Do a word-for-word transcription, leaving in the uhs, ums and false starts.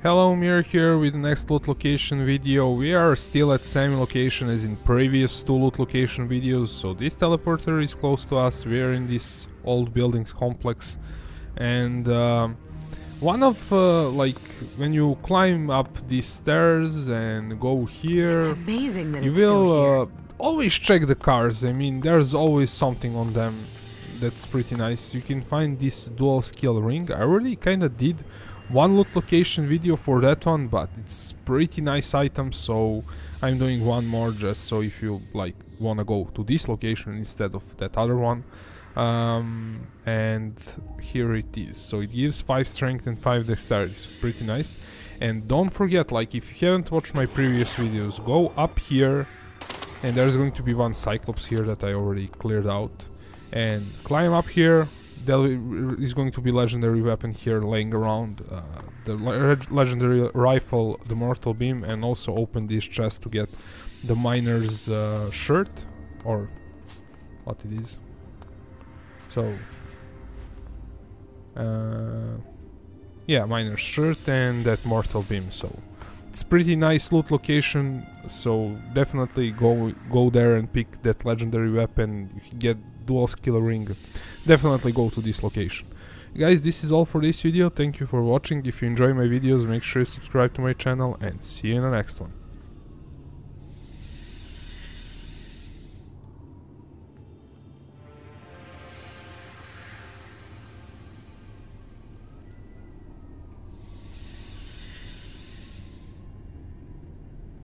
Hello, Mir here with the next loot location video. We are still at same location as in previous two loot location videos, so this teleporter is close to us. We are in this old buildings complex, and uh, one of uh, like when you climb up these stairs and go here, it's amazing that you it's will still uh, always check the cars. I mean, there's always something on them. That's pretty nice. You can find this dual skill ring. I really kind of did one loot location video for that one, but it's pretty nice item, so I'm doing one more just so if you like wanna go to this location instead of that other one. Um, and here it is. So it gives five strength and five dexterity, so pretty nice. And don't forget, like, if you haven't watched my previous videos, go up here, and there's going to be one Cyclops here that I already cleared out, and climb up here. There is going to be legendary weapon here laying around, uh, the le legendary rifle, the Mortal Beam, and also open this chest to get the miner's uh, shirt, or what it is. So, uh, yeah, miner's shirt and that Mortal Beam. So it's pretty nice loot location. So definitely go go there and pick that legendary weapon. Get dual skill ring. Definitely go to this location. Guys, this is all for this video. Thank you for watching. If you enjoy my videos, make sure you subscribe to my channel, and see you in the next one.